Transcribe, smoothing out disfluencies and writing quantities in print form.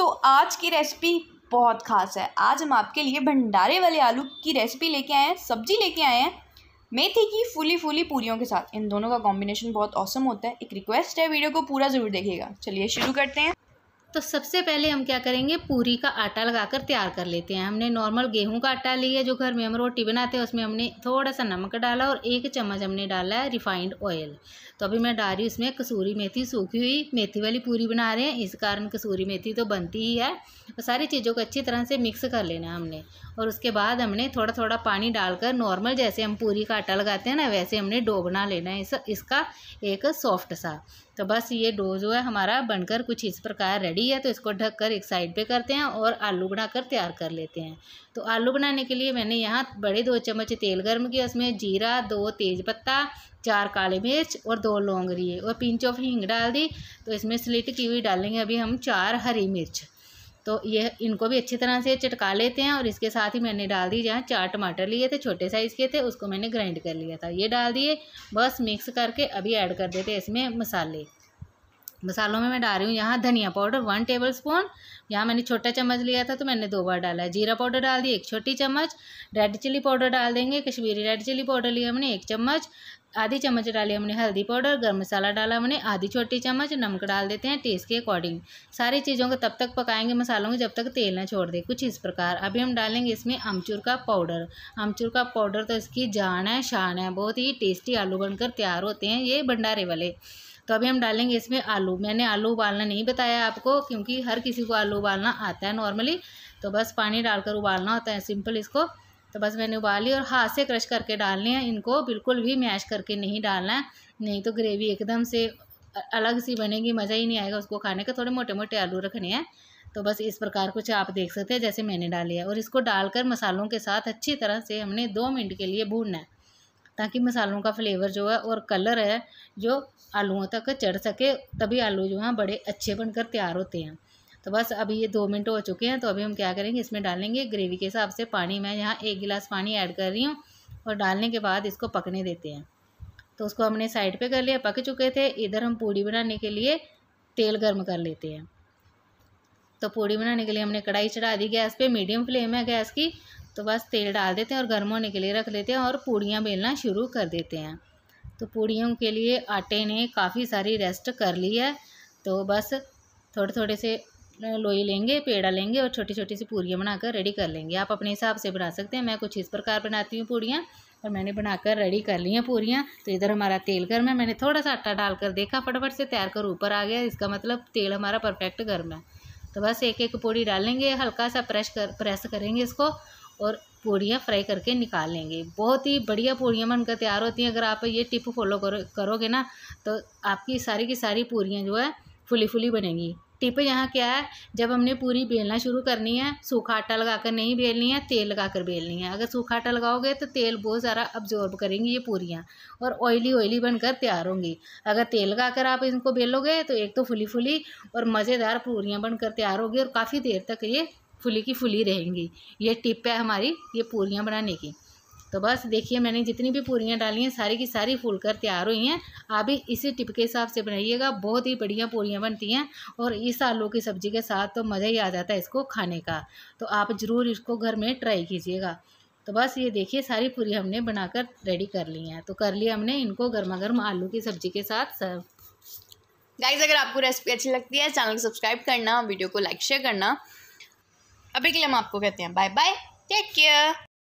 तो आज की रेसिपी बहुत ख़ास है। आज हम आपके लिए भंडारे वाले आलू की रेसिपी लेके आए हैं, सब्जी लेके आए हैं मेथी की फूली फूली पूरियों के साथ। इन दोनों का कॉम्बिनेशन बहुत औसम होता है। एक रिक्वेस्ट है, वीडियो को पूरा ज़रूर देखिएगा। चलिए शुरू करते हैं। तो सबसे पहले हम क्या करेंगे, पूरी का आटा लगाकर तैयार कर लेते हैं। हमने नॉर्मल गेहूं का आटा लिया जो घर में हम रोटी बनाते हैं, उसमें हमने थोड़ा सा नमक डाला और 1 चम्मच हमने डाला है रिफाइंड ऑयल। तो अभी मैं डाल रही हूँ इसमें कसूरी मेथी, सूखी हुई मेथी वाली पूरी बना रहे हैं, इस कारण कसूरी मेथी तो बनती ही है। और सारी चीज़ों को अच्छी तरह से मिक्स कर लेना हमने। और उसके बाद हमने थोड़ा थोड़ा पानी डालकर नॉर्मल जैसे हम पूरी का आटा लगाते हैं ना, वैसे हमने डो बना लेना है इसका एक सॉफ्ट सा। तो बस ये डो जो है हमारा बनकर कुछ इस प्रकार रेडी है। तो इसको ढककर एक साइड पे करते हैं और आलू बनाकर तैयार कर लेते हैं। तो आलू बनाने के लिए मैंने यहाँ बड़े 2 चम्मच तेल गर्म किया, उसमें जीरा, 2 तेज़पत्ता, 4 काली मिर्च और 2 लौंग लिए और पिंच ऑफ हींग डाल दी। तो इसमें स्लिट की हुई डालेंगे अभी हम 4 हरी मिर्च। तो ये इनको भी अच्छी तरह से चटका लेते हैं। और इसके साथ ही मैंने डाल दी जहाँ 4 टमाटर लिए थे, छोटे साइज़ के थे, उसको मैंने ग्राइंड कर लिया था, ये डाल दिए। बस मिक्स करके अभी ऐड कर देते हैं इसमें मसाले। मसालों में मैं डाल रही हूँ यहाँ धनिया पाउडर 1 टेबलस्पून, यहाँ मैंने छोटा चम्मच लिया था तो मैंने 2 बार डाला है। जीरा पाउडर डाल दी 1 छोटी चम्मच, रेड चिली पाउडर डाल देंगे, कश्मीरी रेड चिली पाउडर लिया हमने 1 चम्मच, आधी चम्मच डाली हमने हल्दी पाउडर, गर्म मसाला डाला हमने आधी छोटी चम्मच, नमक डाल देते हैं टेस्ट के अकॉर्डिंग। सारी चीज़ों को तब तक पकाएंगे मसालों को जब तक तेल ना छोड़ दे, कुछ इस प्रकार। अभी हम डालेंगे इसमें अमचूर का पाउडर। अमचूर का पाउडर तो इसकी जान है, शान है, बहुत ही टेस्टी आलू बनकर तैयार होते हैं ये भंडारे वाले। तो अभी हम डालेंगे इसमें आलू। मैंने आलू उबालना नहीं बताया आपको क्योंकि हर किसी को आलू उबालना आता है नॉर्मली, तो बस पानी डालकर उबालना होता है सिंपल इसको। तो बस मैंने उबाली और हाथ से क्रश करके डालने हैं इनको, बिल्कुल भी मैश करके नहीं डालना है, नहीं तो ग्रेवी एकदम से अलग सी बनेगी, मज़ा ही नहीं आएगा उसको खाने का। थोड़े मोटे मोटे आलू रखने हैं। तो बस इस प्रकार कुछ आप देख सकते हैं जैसे मैंने डाली है। और इसको डालकर मसालों के साथ अच्छी तरह से हमने 2 मिनट के लिए भूनना है ताकि मसालों का फ्लेवर जो है और कलर है जो आलूओं तक चढ़ सके, तभी आलू जो हैं बड़े अच्छे बनकर तैयार होते हैं। तो बस अभी ये 2 मिनट हो चुके हैं। तो अभी हम क्या करेंगे, इसमें डालेंगे ग्रेवी के हिसाब से पानी। मैं यहाँ 1 गिलास पानी ऐड कर रही हूँ और डालने के बाद इसको पकने देते हैं। तो उसको हमने साइड पे कर लिया, पक चुके थे। इधर हम पूड़ी बनाने के लिए तेल गर्म कर लेते हैं। तो पूड़ी बनाने के लिए हमने कढ़ाई चढ़ा दी गैस पे, मीडियम फ्लेम है गैस की। तो बस तेल डाल देते हैं और गर्म होने के लिए रख लेते हैं और पूड़ियाँ बेलना शुरू कर देते हैं। तो पूड़ियों के लिए आटे ने काफ़ी सारी रेस्ट कर ली है। तो बस थोड़े थोड़े से लोई लेंगे, पेड़ा लेंगे और छोटी छोटी सी पूरियाँ बनाकर रेडी कर लेंगे। आप अपने हिसाब से बना सकते हैं, मैं कुछ इस प्रकार बनाती हूँ पूरियाँ। और मैंने बनाकर रेडी कर ली हैं पूरियाँ। तो इधर हमारा तेल गर्म है, मैंने थोड़ा सा आटा डालकर देखा, फटाफट से तैयार कर ऊपर आ गया, इसका मतलब तेल हमारा परफेक्ट गर्म है। तो बस एक एक पूड़ी डालेंगे, हल्का सा प्रेस करेंगे इसको और पूड़ियाँ फ्राई करके निकाल लेंगे। बहुत ही बढ़िया पूड़ियाँ बनकर तैयार होती हैं। अगर आप ये टिप फॉलो करोगे ना तो आपकी सारी की सारी पूरियाँ जो है फुली फुली बनेंगी। टिप यहाँ क्या है, जब हमने पूरी बेलना शुरू करनी है, सूखा आटा लगाकर नहीं बेलनी है, तेल लगाकर बेलनी है। अगर सूखा आटा लगाओगे तो तेल बहुत सारा अब्जॉर्ब करेंगी ये पूरियाँ और ऑयली ऑयली बनकर तैयार होंगी। अगर तेल लगाकर आप इनको बेलोगे तो एक तो फुली फुली और मज़ेदार पूरियाँ बनकर तैयार होगी और काफ़ी देर तक ये फुली की फुली रहेंगी। ये टिप है हमारी ये पूरियाँ बनाने की। तो बस देखिए मैंने जितनी भी पूरियाँ डाली हैं सारी की सारी फूलकर तैयार हुई हैं। आप भी इसी टिप के हिसाब से बनाइएगा, बहुत ही बढ़िया पूरियाँ बनती हैं। और इस आलू की सब्ज़ी के साथ तो मज़ा ही आ जाता है इसको खाने का। तो आप ज़रूर इसको घर में ट्राई कीजिएगा। तो बस ये देखिए सारी पूरी हमने बनाकर रेडी कर ली हैं। तो कर लिया हमने इनको गर्मा गर्म आलू की सब्ज़ी के साथ सर्व। गाइस अगर आपको रेसिपी अच्छी लगती है चैनल को सब्सक्राइब करना, वीडियो को लाइक शेयर करना। अभी के लिए हम आपको कहते हैं बाय बाय, टेक केयर।